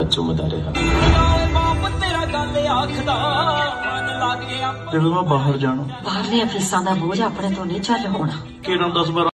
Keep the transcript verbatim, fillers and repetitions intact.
ਜਦੋਂ ਮੈਂ ਬਾਹਰ ਜਾਣਾ, ਬਾਹਰਲੇ ਅਫਸਰਾਂ ਦਾ ਬੋਝ ਆਪਣੇ ਤੋਂ ਨਹੀਂ ਚੱਲ ਹੋਣਾ।